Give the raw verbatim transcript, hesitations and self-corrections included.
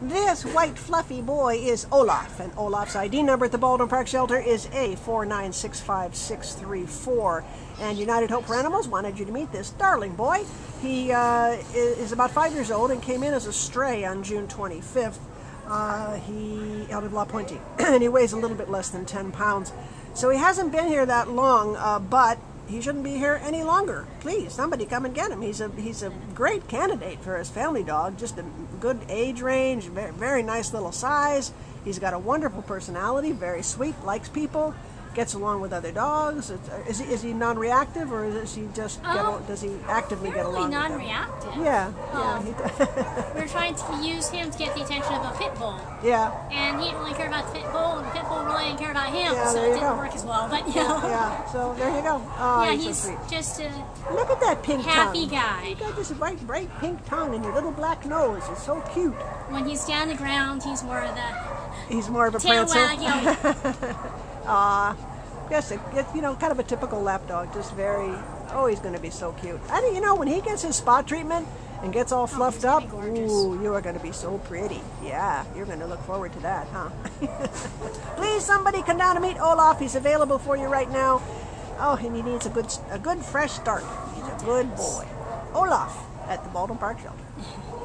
This white fluffy boy is Olaf, and Olaf's I D number at the Baldwin Park Shelter is A four nine six five six three four. And United Hope for Animals wanted you to meet this darling boy. He uh, is about five years old and came in as a stray on June twenty-fifth. Uh, he out of La Puente, and he weighs a little bit less than ten pounds. So he hasn't been here that long, uh, but he shouldn't be here any longer. Please, somebody come and get him. He's a he's a great candidate for his family dog. Just a good age range, very, very nice little size. He's got a wonderful personality, very sweet, likes people, gets along with other dogs. Is he, is he non-reactive, or is he just get, um, does he actively get along? Non-reactive. Yeah, um, yeah. We're trying to use him to get the attention of a pit bull. Yeah. And he didn't really care about the pit bull, and the pit bull really didn't care about him, yeah, so it didn't go. work as well. But you know. Yeah. So there you go. Oh, yeah, he's, he's so sweet. Just a look at that pink happy tongue. guy. You got this bright, bright pink tongue and your little black nose. It's so cute. When he's down on the ground, he's more of the. He's more of a prancer. Tail Ah, uh, yes, it, it, you know, kind of a typical lap dog, just very, oh, he's going to be so cute. I think, you know, when he gets his spot treatment and gets all fluffed oh, up, ooh, you are going to be so pretty. Yeah, you're going to look forward to that, huh? Please, somebody come down to meet Olaf. He's available for you right now. Oh, and he needs a good, a good fresh start. He's a good boy. Olaf at the Baldwin Park Shelter.